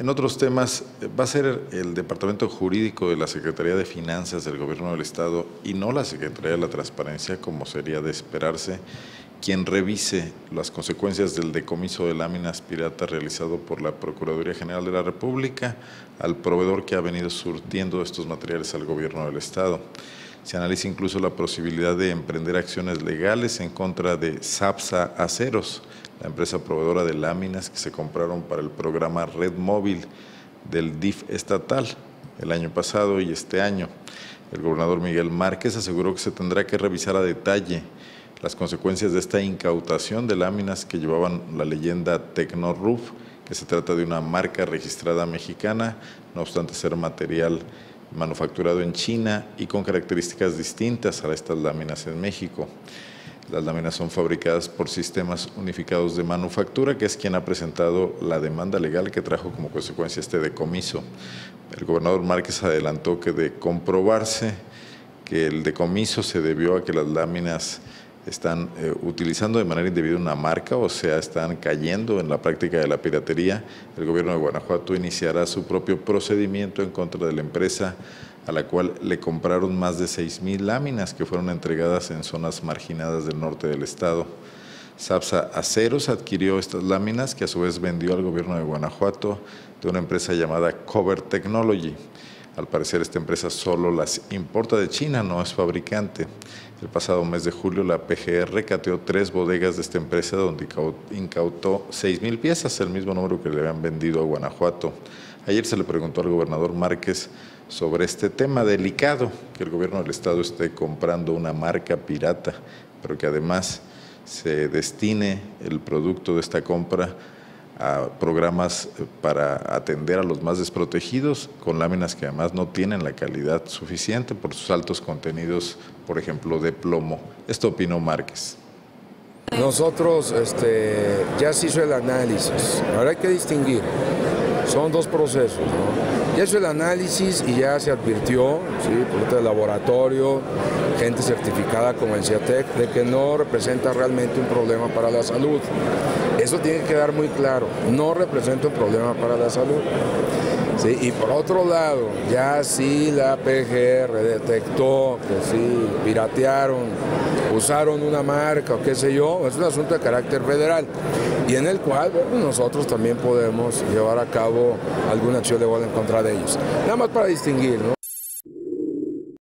En otros temas, va a ser el Departamento Jurídico de la Secretaría de Finanzas del Gobierno del Estado y no la Secretaría de la Transparencia, como sería de esperarse, quien revise las consecuencias del decomiso de láminas pirata realizado por la Procuraduría General de la República al proveedor que ha venido surtiendo estos materiales al Gobierno del Estado. Se analiza incluso la posibilidad de emprender acciones legales en contra de Saabsa Aceros, la empresa proveedora de láminas que se compraron para el programa Red Móvil del DIF Estatal el año pasado y este año. El gobernador Miguel Márquez aseguró que se tendrá que revisar a detalle las consecuencias de esta incautación de láminas que llevaban la leyenda TecnoRuf, que se trata de una marca registrada mexicana, no obstante ser material manufacturado en China y con características distintas a estas láminas en México. Las láminas son fabricadas por Sistemas Unificados de Manufactura, que es quien ha presentado la demanda legal que trajo como consecuencia este decomiso. El gobernador Márquez adelantó que de comprobarse que el decomiso se debió a que las láminas están utilizando de manera indebida una marca, o sea, están cayendo en la práctica de la piratería, el gobierno de Guanajuato iniciará su propio procedimiento en contra de la empresa a la cual le compraron más de 6,000 láminas que fueron entregadas en zonas marginadas del norte del estado. Saabsa Aceros adquirió estas láminas que a su vez vendió al gobierno de Guanajuato de una empresa llamada Cover Technology. Al parecer, esta empresa solo las importa de China, no es fabricante. El pasado mes de julio, la PGR cateó 3 bodegas de esta empresa donde incautó 6,000 piezas, el mismo número que le habían vendido a Guanajuato. Ayer se le preguntó al gobernador Márquez sobre este tema delicado, que el gobierno del estado esté comprando una marca pirata, pero que además se destine el producto de esta compra a programas para atender a los más desprotegidos, con láminas que además no tienen la calidad suficiente por sus altos contenidos, por ejemplo, de plomo. Esto opinó Márquez. Nosotros ya se hizo el análisis, ahora hay que distinguir, son dos procesos, ¿no? Ya hizo el análisis y ya se advirtió, ¿sí?, por parte del laboratorio, gente certificada como el CIATEC, de que no representa realmente un problema para la salud. Eso tiene que quedar muy claro, no representa un problema para la salud. Sí, y por otro lado, ya sí la PGR detectó que sí piratearon, usaron una marca o qué sé yo, es un asunto de carácter federal y en el cual, bueno, nosotros también podemos llevar a cabo alguna acción legal en contra de ellos. Nada más para distinguir, ¿no?